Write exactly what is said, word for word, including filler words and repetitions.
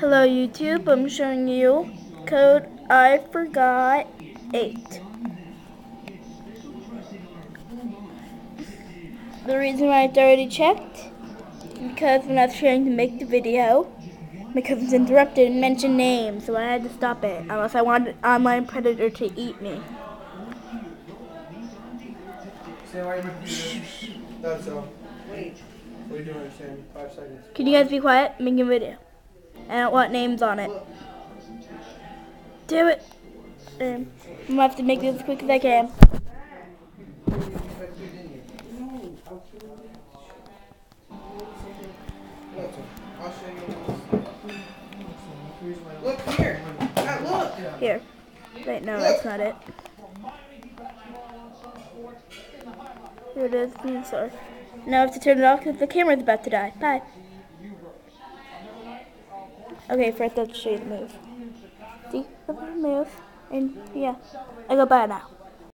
Hello YouTube, I'm showing you code I forgot eight. The reason why it's already checked, because when I was trying to make the video, my cousin was interrupted and mentioned names, so I had to stop it, unless I wanted an online predator to eat me. That's all. Wait. What are you doing, Sam? Five seconds. Can you guys be quiet? I'm making a video. I don't want names on it. Do it. Um, I'm gonna have to make this as quick as I can. Look here. Look here. Wait, no, that's not it. Here it is. I'm sorry. Now I have to turn it off because the camera's about to die. Bye. Okay, first I'll show you the move. See? Move. And yeah. I go bye now.